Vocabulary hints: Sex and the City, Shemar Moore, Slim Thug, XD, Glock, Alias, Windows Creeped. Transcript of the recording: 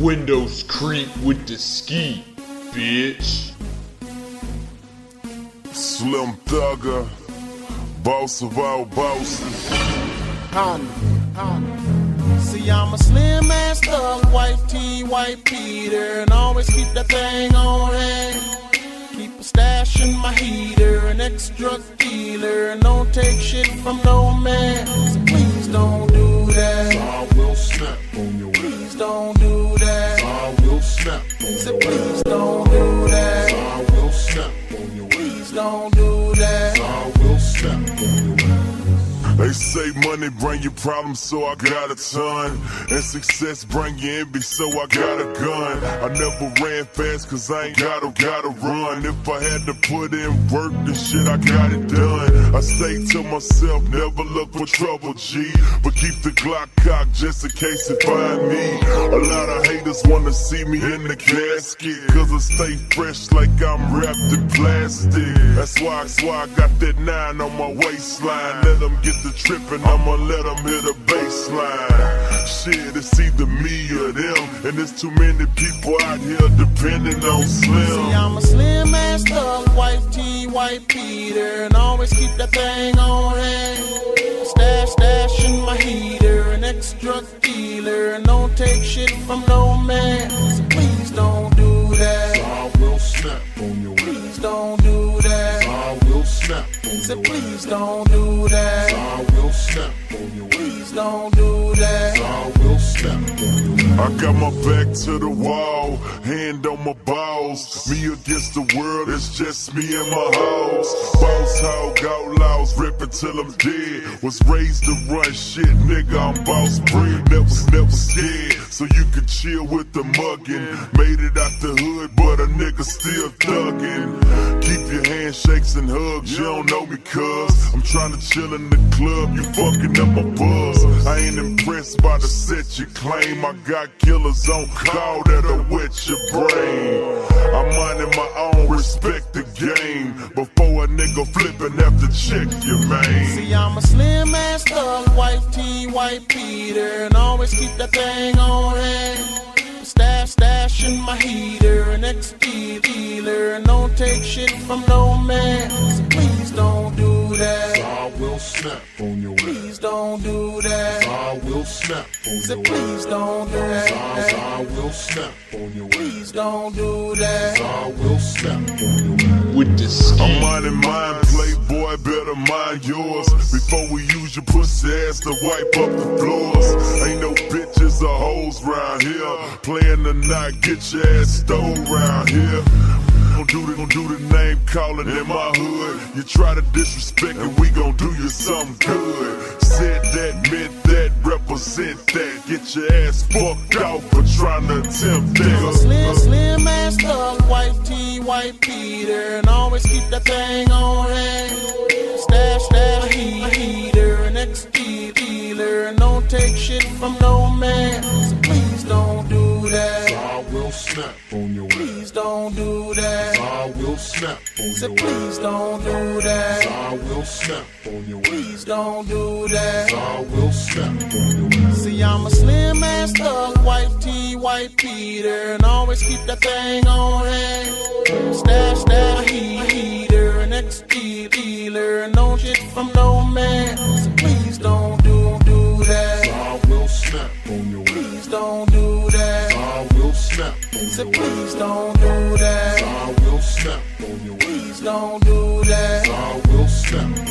Windows Creep with the ski, bitch. Slim Thugger, boss of all bosses. See, I'm a slim ass thug, wife T, white Peter, and always keep that thing on hand. Keep a stash in my heater, an extra dealer, and don't take shit from no man. So please don't do that. So I will snap on your ass. Please don't do that. So I will snap on your ass. Please don't do that. So I will snap on your ass. Please don't do that. So I will snap on your ass. They say money bring you problems, so I got a ton. And success bring you envy, so I got a gun. I never ran fast, cause I ain't gotta run. If I had to put in work, this shit, I got it done. I say to myself, never look for trouble, G, but keep the Glock cocked just in case it find me. A lot of haters wanna see me in the casket, cause I stay fresh like I'm wrapped in plastic. That's why I got that 9 on my waistline. Let them get the trippin', I'ma let them hit a baseline. Shit, it's either me or them, and there's too many people out here depending on Slim. See, I'm a slim ass thug, wife T, white Peter, and always keep that thing on hand. Stash in my heater, an extra dealer, and don't take shit from no man. So please don't do that. So I will snap on your ass. Please don't do that. So I will snap on your ass. Please don't do that. So I will snap on your ass. Please don't do that. So I will snap on your ass. I got my back to the wall, hand on my balls. Me against the world, it's just me and my hoes. Boss hog outlaws, rippin' till I'm dead. Was raised to run shit, nigga, I'm boss breed. Never scared, so you could chill with the muggin'. Made it out the hood, but a nigga still thuggin'. Keep your handshakes and hugs, you don't know me, cuz I'm tryna chill in the club, you fucking up my buzz. I ain't impressed by the set you claim. I got killers on call that'll wet your brain. I'm minding my own, respect the game, before a nigga flippin' have to check your man. See, I'm a slim ass thug, wife T, white Peter, and always keep that thing on hand. Stash in my heater, an ex-dealer, and don't take shit from no man. So please don't do that. So I will snap on your ass. Please don't do that. So I will snap on your ass. Please don't do that. So I will snap on your ass. Please don't do that. So I will snap on your ass. With this scheme, I'm minding mine, playboy, better mind yours. Before we use your pussy ass to wipe up the floors. Ain't no bitches or hoes round here. Playing the night, get your ass stole round here. Don't do the name calling in my hood. You try to disrespect and we gon' do you something good. Said that, meant that, represent that. Get your ass fucked out for trying to attempt that. Slim ass thug, wife T, white Peter, and always keep that thing on hand. Stash heater, an XD dealer, and don't take shit from no man. So please don't do that. So I will snap on your ass. Please don't do that. I will snap on your ass. Please don't do that. So I will snap on your ass. Please don't do that. So I will snap on your ass. See, I'm a slim ass thug, wife T, white Peter, and always keep that thing on hand. Stash heater, an ex-dealer, and no shit from no man. So please don't do that. So I will snap on your ass. Please don't do that. So I will snap on your ass. Please don't do that. So I will snap on your ass. Please don't do that. So I will snap.